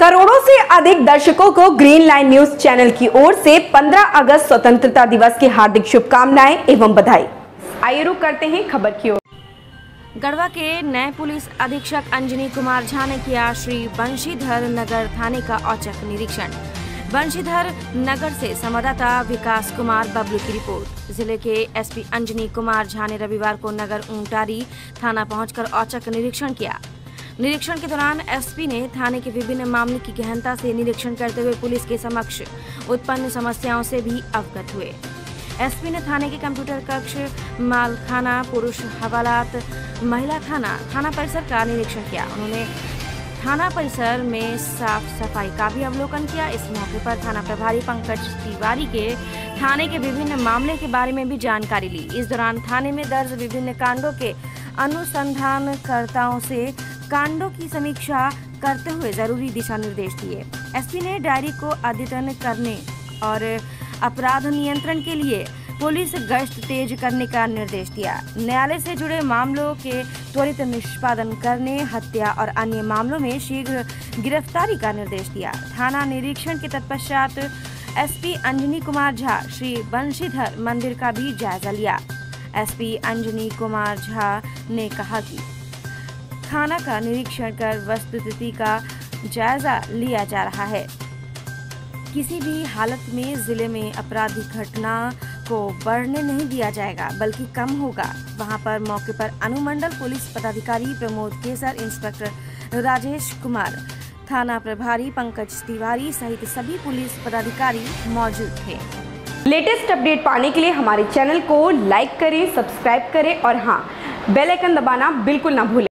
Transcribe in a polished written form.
करोड़ों से अधिक दर्शकों को ग्रीन लाइन न्यूज चैनल की ओर से 15 अगस्त स्वतंत्रता दिवस की हार्दिक शुभकामनाएं एवं बधाई। आइए रुख करते हैं खबर की ओर। गढ़वा के नए पुलिस अधीक्षक अंजनी कुमार झा ने किया श्री बंशीधर नगर थाने का औचक निरीक्षण। बंशीधर नगर से संवाददाता विकास कुमार बबलू की रिपोर्ट। जिले के एसपी अंजनी कुमार झा ने रविवार को नगर ऊंटारी थाना पहुंचकर औचक निरीक्षण किया। निरीक्षण के दौरान एसपी ने थाने के विभिन्न मामलों की गहनता से निरीक्षण करते हुए पुलिस के समक्ष उत्पन्न समस्याओं से भी अवगत हुए। एसपी ने थाने के कंप्यूटर कक्ष, मालखाना, पुरुष हवालात, महिला खाना, थाना परिसर का निरीक्षण किया। उन्होंने थाना परिसर में साफ सफाई का भी अवलोकन किया। इस मौके पर थाना प्रभारी पंकज तिवारी के थाने के विभिन्न मामले के बारे में भी जानकारी ली। इस दौरान थाने में दर्ज विभिन्न कांडों के अनुसंधानकर्ताओं से कांडों की समीक्षा करते हुए जरूरी दिशा निर्देश दिए। एसपी ने डायरी को अद्यतन करने और अपराध नियंत्रण के लिए पुलिस गश्त तेज करने का निर्देश दिया। न्यायालय से जुड़े मामलों के त्वरित निष्पादन करने, हत्या और अन्य मामलों में शीघ्र गिरफ्तारी का निर्देश दिया। थाना निरीक्षण के तत्पश्चात एसपी अंजनी कुमार झा श्री बंशीधर मंदिर का भी जायजा लिया। एसपी अंजनी कुमार झा ने कहा कि थाना का निरीक्षण कर वस्तुस्थिति का जायजा लिया जा रहा है। किसी भी हालत में जिले में आपराधिक घटना को बढ़ने नहीं दिया जाएगा, बल्कि कम होगा। वहां पर मौके पर अनुमंडल पुलिस पदाधिकारी प्रमोद केसर, इंस्पेक्टर राजेश कुमार, थाना प्रभारी पंकज तिवारी सहित सभी पुलिस पदाधिकारी मौजूद थे। लेटेस्ट अपडेट पाने के लिए हमारे चैनल को लाइक करें, सब्सक्राइब करें और हाँ, बेल आइकन दबाना बिल्कुल ना भूलें।